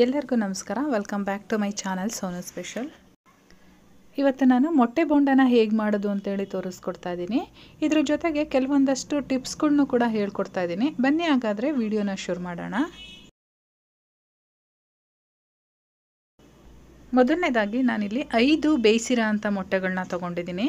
ಎಲ್ಲರಿಗೂ ನಮಸ್ಕಾರ. Welcome back to my channel Sonu special. ಇವತ್ತು ನಾನು ಮೊಟ್ಟೆ ಬೋಂಡನ ಹೇಗೆ ಮಾಡೋದು ಅಂತೇಳಿ ತೋರಿಸ್ಕೊಡ್ತಾ ಇದ್ದೀನಿ. ಇದ್ರ ಜೊತೆಗೆ ಕೆಲವೊಂದಷ್ಟು ಟಿಪ್ಸ್ಗಳನ್ನೂ ಕೂಡ ಹೇಳ್ಕೊಡ್ತಾ ಇದ್ದೀನಿ. ಬನ್ನಿ ಹಾಗಾದರೆ ವಿಡಿಯೋನ ಶುರು ಮಾಡೋಣ. ಮೊದಲನೇದಾಗಿ ನಾನಿಲ್ಲಿ 5 ಬೇಯಿಸಿರೋ ಅಂಥ ಮೊಟ್ಟೆಗಳನ್ನ ತೊಗೊಂಡಿದ್ದೀನಿ.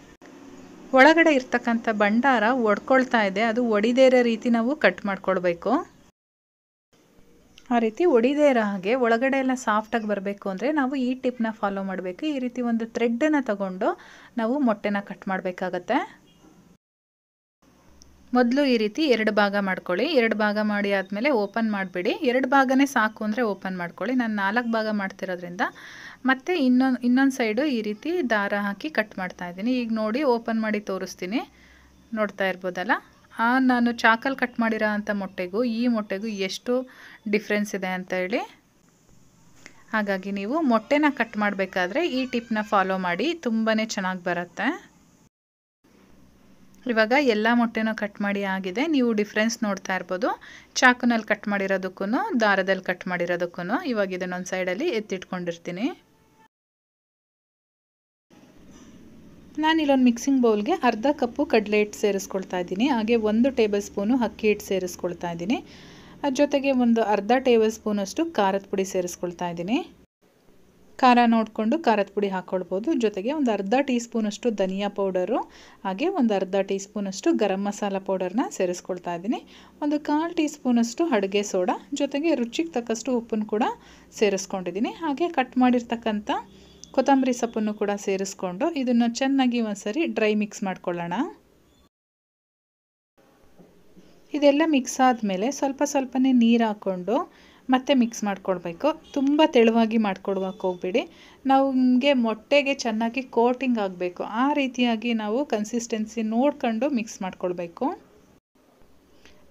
ಒಳಗಡೆ ಇರ್ತಕ್ಕಂಥ ಭಂಡಾರ ಒಡ್ಕೊಳ್ತಾ ಇದೆ, ಅದು ಒಡಿದೇ ಇರೋ ರೀತಿ ನಾವು ಕಟ್ ಮಾಡ್ಕೊಳ್ಬೇಕು. ಆ ರೀತಿ ಒಡಿದೇ ಇರೋ ಹಾಗೆ ಒಳಗಡೆ ಎಲ್ಲ ಸಾಫ್ಟಾಗಿ ಬರಬೇಕು ಅಂದರೆ ನಾವು ಈ ಟಿಪ್ನ ಫಾಲೋ ಮಾಡಬೇಕು. ಈ ರೀತಿ ಒಂದು ಥ್ರೆಡ್ಡನ್ನು ತಗೊಂಡು ನಾವು ಮೊಟ್ಟೆನ ಕಟ್ ಮಾಡಬೇಕಾಗತ್ತೆ. ಮೊದಲು ಈ ರೀತಿ 2 ಭಾಗ ಮಾಡ್ಕೊಳ್ಳಿ. 2 ಭಾಗ ಮಾಡಿ ಆದಮೇಲೆ ಓಪನ್ ಮಾಡಿಬಿಡಿ. 2 ಭಾಗನೇ ಸಾಕು ಅಂದರೆ ಓಪನ್ ಮಾಡ್ಕೊಳ್ಳಿ. ನಾನು 4 ಭಾಗ ಮಾಡ್ತಿರೋದ್ರಿಂದ ಮತ್ತೆ ಇನ್ನೊಂದು ಸೈಡು ಈ ರೀತಿ ದಾರ ಹಾಕಿ ಕಟ್ ಮಾಡ್ತಾ ಇದ್ದೀನಿ. ಈಗ ನೋಡಿ, ಓಪನ್ ಮಾಡಿ ತೋರಿಸ್ತೀನಿ. ನೋಡ್ತಾ ಇರ್ಬೋದಲ್ಲ, ಆ ನಾನು ಚಾಕಲ್ಲಿ ಕಟ್ ಮಾಡಿರೋ ಅಂಥ ಮೊಟ್ಟೆಗೂ ಈ ಮೊಟ್ಟೆಗೂ ಎಷ್ಟು ಡಿಫ್ರೆನ್ಸ್ ಇದೆ ಅಂತ ಹೇಳಿ. ಹಾಗಾಗಿ ನೀವು ಮೊಟ್ಟೆನ ಕಟ್ ಮಾಡಬೇಕಾದ್ರೆ ಈ ಟಿಪ್ನ ಫಾಲೋ ಮಾಡಿ, ತುಂಬಾ ಚೆನ್ನಾಗಿ ಬರುತ್ತೆ. ಇವಾಗ ಎಲ್ಲ ಮೊಟ್ಟೆನೂ ಕಟ್ ಮಾಡಿ ಆಗಿದೆ. ನೀವು ಡಿಫ್ರೆನ್ಸ್ ನೋಡ್ತಾ ಇರ್ಬೋದು, ಚಾಕುನಲ್ಲಿ ಕಟ್ ಮಾಡಿರೋದಕ್ಕೂ ದಾರದಲ್ಲಿ ಕಟ್ ಮಾಡಿರೋದಕ್ಕೂ. ಇವಾಗ ಇದನ್ನೊಂದು ಸೈಡಲ್ಲಿ ಎತ್ತಿಟ್ಕೊಂಡಿರ್ತೀನಿ. ನಾನಿಲ್ಲೊಂದು ಮಿಕ್ಸಿಂಗ್ ಬೌಲ್ಗೆ ಅರ್ಧ ಕಪ್ಪು ಕಡಲೆ ಹಿಟ್ಟು ಸೇರಿಸ್ಕೊಳ್ತಾ ಇದ್ದೀನಿ. ಹಾಗೆ 1 ಟೇಬಲ್ ಸ್ಪೂನು ಅಕ್ಕಿ ಹಿಟ್ಟು ಸೇರಿಸ್ಕೊಳ್ತಾ ಇದ್ದೀನಿ. ಅದ್ರ ಜೊತೆಗೆ ಒಂದು ಅರ್ಧ ಟೇಬಲ್ ಸ್ಪೂನಷ್ಟು ಖಾರದ ಪುಡಿ ಸೇರಿಸ್ಕೊಳ್ತಾ ಇದ್ದೀನಿ. ಖಾರ ನೋಡಿಕೊಂಡು ಖಾರದ ಪುಡಿ ಹಾಕ್ಕೊಳ್ಬೋದು. ಜೊತೆಗೆ ಒಂದು ಅರ್ಧ ಟೀ ಸ್ಪೂನಷ್ಟು ಧನಿಯಾ ಪೌಡರು, ಹಾಗೆ ಒಂದು ಅರ್ಧ ಟೀ ಸ್ಪೂನಷ್ಟು ಗರಂ ಮಸಾಲ ಪೌಡರ್ನ ಸೇರಿಸ್ಕೊಳ್ತಾ ಇದ್ದೀನಿ. ಒಂದು 1/4 ಟೀ ಸ್ಪೂನಷ್ಟು ಅಡುಗೆ ಸೋಡಾ, ಜೊತೆಗೆ ರುಚಿಗೆ ತಕ್ಕಷ್ಟು ಉಪ್ಪನ್ನು ಕೂಡ ಸೇರಿಸ್ಕೊಂಡಿದ್ದೀನಿ. ಹಾಗೆ ಕಟ್ ಮಾಡಿರ್ತಕ್ಕಂಥ ಕೊತ್ತಂಬರಿ ಸೊಪ್ಪನ್ನು ಕೂಡ ಸೇರಿಸ್ಕೊಂಡು ಇದನ್ನು ಚೆನ್ನಾಗಿ ಒಂದ್ಸರಿ ಡ್ರೈ ಮಿಕ್ಸ್ ಮಾಡ್ಕೊಳ್ಳೋಣ. ಇದೆಲ್ಲ ಮಿಕ್ಸ್ ಆದಮೇಲೆ ಸ್ವಲ್ಪ ಸ್ವಲ್ಪನೇ ನೀರು ಹಾಕ್ಕೊಂಡು ಮತ್ತೆ ಮಿಕ್ಸ್ ಮಾಡ್ಕೊಳ್ಬೇಕು. ತುಂಬ ತೆಳುವಾಗಿ ಮಾಡ್ಕೊಳ್ಬೇಕು ಹೋಗ್ಬಿಡಿ. ನಮಗೆ ಮೊಟ್ಟೆಗೆ ಚೆನ್ನಾಗಿ ಕೋಟಿಂಗ್ ಆಗಬೇಕು, ಆ ರೀತಿಯಾಗಿ ನಾವು ಕನ್ಸಿಸ್ಟೆನ್ಸಿ ನೋಡಿಕೊಂಡು ಮಿಕ್ಸ್ ಮಾಡ್ಕೊಳ್ಬೇಕು.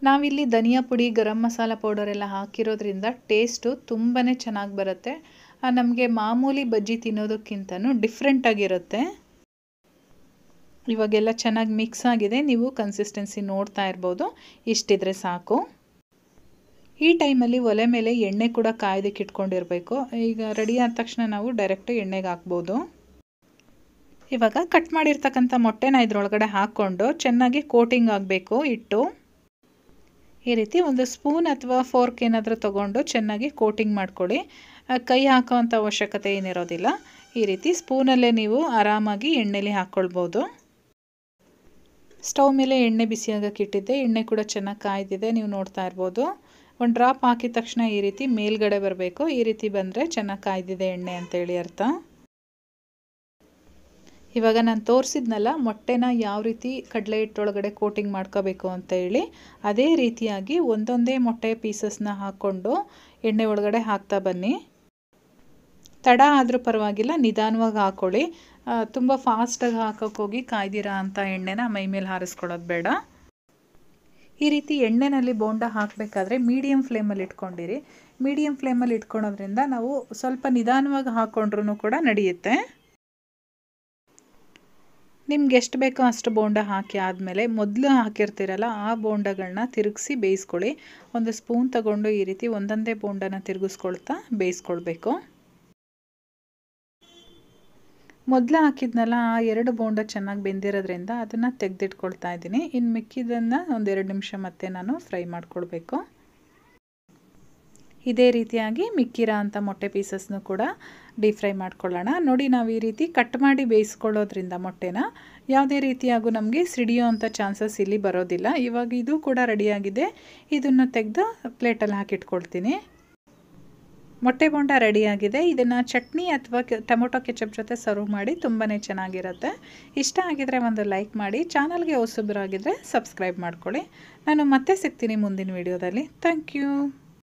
ನಾವಿಲ್ಲಿ ಧನಿಯಾ ಪುಡಿ, ಗರಂ ಮಸಾಲ ಪೌಡರ್ ಎಲ್ಲ ಹಾಕಿರೋದ್ರಿಂದ ಟೇಸ್ಟು ತುಂಬಾ ಚೆನ್ನಾಗಿ ಬರುತ್ತೆ. ನಮಗೆ ಮಾಮೂಲಿ ಬಜ್ಜಿ ತಿನ್ನೋದಕ್ಕಿಂತನೂ ಡಿಫ್ರೆಂಟಾಗಿರುತ್ತೆ. ಇವಾಗೆಲ್ಲ ಚೆನ್ನಾಗಿ ಮಿಕ್ಸ್ ಆಗಿದೆ. ನೀವು ಕನ್ಸಿಸ್ಟೆನ್ಸಿ ನೋಡ್ತಾ ಇರ್ಬೋದು. ಇಷ್ಟಿದ್ರೆ ಸಾಕು. ಈ ಟೈಮಲ್ಲಿ ಒಲೆ ಮೇಲೆ ಎಣ್ಣೆ ಕೂಡ ಕಾಯ್ದಕ್ಕೆ ಇಟ್ಕೊಂಡಿರಬೇಕು. ಈಗ ರೆಡಿ ಆದ ತಕ್ಷಣ ನಾವು ಡೈರೆಕ್ಟ್ ಎಣ್ಣೆಗೆ ಹಾಕ್ಬೋದು. ಇವಾಗ ಕಟ್ ಮಾಡಿರ್ತಕ್ಕಂಥ ಮೊಟ್ಟೆನ ಇದರೊಳಗಡೆ ಹಾಕ್ಕೊಂಡು ಚೆನ್ನಾಗಿ ಕೋಟಿಂಗ್ ಆಗಬೇಕು ಹಿಟ್ಟು. ಈ ರೀತಿ ಒಂದು ಸ್ಪೂನ್ ಅಥವಾ ಫೋರ್ಕ್ ಏನಾದರೂ ತೊಗೊಂಡು ಚೆನ್ನಾಗಿ ಕೋಟಿಂಗ್ ಮಾಡ್ಕೊಳ್ಳಿ. ಕೈ ಹಾಕೋವಂಥ ಅವಶ್ಯಕತೆ ಏನಿರೋದಿಲ್ಲ. ಈ ರೀತಿ ಸ್ಪೂನಲ್ಲೇ ನೀವು ಆರಾಮಾಗಿ ಎಣ್ಣೆಲಿ ಹಾಕ್ಕೊಳ್ಬೋದು. ಸ್ಟವ್ ಮೇಲೆ ಎಣ್ಣೆ ಬಿಸಿಯಾಗಕ್ಕೆ ಇಟ್ಟಿದ್ದೆ. ಎಣ್ಣೆ ಕೂಡ ಚೆನ್ನಾಗಿ ಕಾಯ್ದಿದೆ, ನೀವು ನೋಡ್ತಾ ಇರ್ಬೋದು. ಒಂದು ಡ್ರಾಪ್ ಹಾಕಿದ ತಕ್ಷಣ ಈ ರೀತಿ ಮೇಲ್ಗಡೆ ಬರಬೇಕು. ಈ ರೀತಿ ಬಂದರೆ ಚೆನ್ನಾಗಿ ಕಾಯ್ದಿದೆ ಎಣ್ಣೆ ಅಂತೇಳಿ ಅರ್ಥ. ಇವಾಗ ನಾನು ತೋರಿಸಿದ್ನಲ್ಲ, ಮೊಟ್ಟೆನ ಯಾವ ರೀತಿ ಕಡಲೆ ಹಿಟ್ಟೊಳಗಡೆ ಕೋಟಿಂಗ್ ಮಾಡ್ಕೋಬೇಕು ಅಂತ ಹೇಳಿ, ಅದೇ ರೀತಿಯಾಗಿ ಒಂದೊಂದೇ ಮೊಟ್ಟೆ ಪೀಸಸ್ನ ಹಾಕ್ಕೊಂಡು ಎಣ್ಣೆ ಒಳಗಡೆ ಹಾಕ್ತಾ ಬನ್ನಿ. ತಡ ಆದರೂ ಪರವಾಗಿಲ್ಲ, ನಿಧಾನವಾಗಿ ಹಾಕ್ಕೊಳ್ಳಿ. ತುಂಬ ಫಾಸ್ಟಾಗಿ ಹಾಕೋಕ್ಕೋಗಿ ಕಾಯ್ದಿರೋ ಅಂಥ ಎಣ್ಣೆನ ಮೈಮೇಲೆ ಹಾರಿಸ್ಕೊಳ್ಳೋದು ಬೇಡ. ಈ ರೀತಿ ಎಣ್ಣೆಯಲ್ಲಿ ಬೋಂಡ ಹಾಕಬೇಕಾದ್ರೆ ಮೀಡಿಯಮ್ ಫ್ಲೇಮಲ್ಲಿ ಇಟ್ಕೊಂಡಿರಿ. ಮೀಡಿಯಮ್ ಫ್ಲೇಮಲ್ಲಿ ಇಟ್ಕೊಳೋದ್ರಿಂದ ನಾವು ಸ್ವಲ್ಪ ನಿಧಾನವಾಗಿ ಹಾಕ್ಕೊಂಡ್ರೂ ಕೂಡ ನಡೆಯುತ್ತೆ. ನಿಮ್ಗೆ ಎಷ್ಟು ಬೇಕೋ ಅಷ್ಟು ಬೋಂಡ ಹಾಕಿ ಆದಮೇಲೆ ಮೊದಲು ಹಾಕಿರ್ತೀರಲ್ಲ ಆ ಬೋಂಡಗಳನ್ನ ತಿರುಗಿಸಿ ಬೇಯಿಸ್ಕೊಳ್ಳಿ. ಒಂದು ಸ್ಪೂನ್ ತಗೊಂಡು ಈ ರೀತಿ ಒಂದೊಂದೇ ಬೋಂಡನ ತಿರುಗಿಸ್ಕೊಳ್ತಾ ಬೇಯಿಸ್ಕೊಳ್ಬೇಕು. ಮೊದಲು ಹಾಕಿದ್ನಲ್ಲ ಆ 2 ಬೋಂಡ ಚೆನ್ನಾಗಿ ಬೆಂದಿರೋದ್ರಿಂದ ಅದನ್ನು ತೆಗೆದಿಟ್ಕೊಳ್ತಾ ಇದ್ದೀನಿ. ಇನ್ನು ಮಿಕ್ಕಿದ್ದನ್ನು ಒಂದು 2 ನಿಮಿಷ ಮತ್ತೆ ನಾನು ಫ್ರೈ ಮಾಡ್ಕೊಳ್ಬೇಕು. ಇದೇ ರೀತಿಯಾಗಿ ಮಿಕ್ಕಿರೋ ಅಂಥ ಮೊಟ್ಟೆ ಪೀಸಸ್ನು ಕೂಡ ಡೀಪ್ ಫ್ರೈ ಮಾಡ್ಕೊಳ್ಳೋಣ. ನೋಡಿ, ನಾವು ಈ ರೀತಿ ಕಟ್ ಮಾಡಿ ಬೇಯಿಸ್ಕೊಳ್ಳೋದ್ರಿಂದ ಮೊಟ್ಟೆನ ಯಾವುದೇ ರೀತಿಯಾಗೂ ನಮಗೆ ಸಿಡಿಯೋ ಅಂಥ ಚಾನ್ಸಸ್ ಇಲ್ಲಿ ಬರೋದಿಲ್ಲ. ಇವಾಗ ಇದು ಕೂಡ ರೆಡಿಯಾಗಿದೆ. ಇದನ್ನು ತೆಗೆದು ಪ್ಲೇಟಲ್ಲಿ ಹಾಕಿಟ್ಕೊಳ್ತೀನಿ. ಮೊಟ್ಟೆ ಬೋಂಡ ರೆಡಿಯಾಗಿದೆ. ಇದನ್ನು ಚಟ್ನಿ ಅಥವಾ ಟೊಮೊಟೊ ಕೆಚಪ್ ಜೊತೆ ಸರ್ವ್ ಮಾಡಿ ತುಂಬಾ ಚೆನ್ನಾಗಿರುತ್ತೆ. ಇಷ್ಟ ಆಗಿದರೆ ಒಂದು ಲೈಕ್ ಮಾಡಿ, ಚಾನಲ್ಗೆ ಹೊಸಬರಾಗಿದ್ದರೆ ಸಬ್ಸ್ಕ್ರೈಬ್ ಮಾಡ್ಕೊಳ್ಳಿ. ನಾನು ಮತ್ತೆ ಸಿಗ್ತೀನಿ ಮುಂದಿನ ವಿಡಿಯೋದಲ್ಲಿ. Thank you.